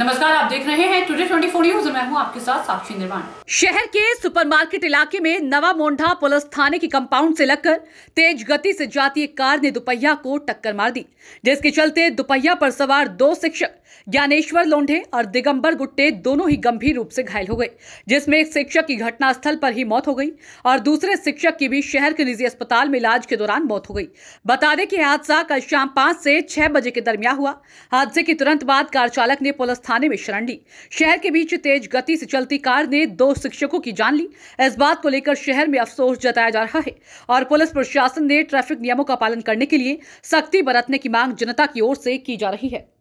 नमस्कार, आप देख रहे हैं टुडे 24 न्यूज़। मैं हूं आपके साथ साक्षी निर्वाण। शहर के सुपरमार्केट इलाके में नवा मोंडा पुलिस थाने के कंपाउंड से लगकर तेज गति से जाती एक कार ने दुपहिया को टक्कर मार दी, जिसके चलते दुपहिया पर सवार दो शिक्षक ज्ञानेश्वर लोंढे और दिगंबर गुट्टे दोनों ही गंभीर रूप से घायल हो गए, जिसमें एक शिक्षक की घटनास्थल पर ही मौत हो गई और दूसरे शिक्षक की भी शहर के निजी अस्पताल में इलाज के दौरान मौत हो गई। बता दें कि हादसा कल शाम 5 से 6 बजे के दरमियान हुआ। हादसे के तुरंत बाद कार चालक ने पुलिस थाने में शरण ली। शहर के बीच तेज गति से चलती कार ने दो शिक्षकों की जान ली। इस बात को लेकर शहर में अफसोस जताया जा रहा है और पुलिस प्रशासन ने ट्रैफिक नियमों का पालन करने के लिए सख्ती बरतने की मांग जनता की ओर से की जा रही है।